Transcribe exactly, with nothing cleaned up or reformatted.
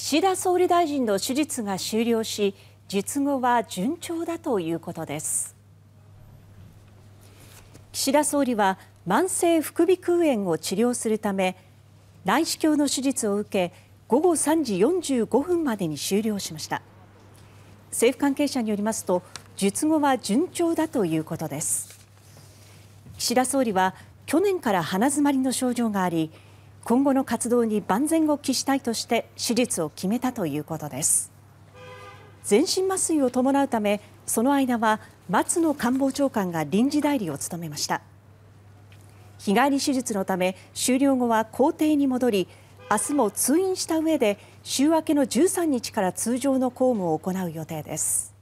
岸田総理大臣の手術が終了し、術後は順調だということです。岸田総理は慢性副鼻腔炎を治療するため、内視鏡の手術を受け、午後さんじよんじゅうごふんまでに終了しました。政府関係者によりますと、術後は順調だということです。岸田総理は去年から鼻詰まりの症状があり、今後の活動に万全を期したいとして手術を決めたということです。全身麻酔を伴うため、その間は松野官房長官が臨時代理を務めました。日帰り手術のため、終了後は公邸に戻り、明日も通院した上で週明けのじゅうさんにちから通常の公務を行う予定です。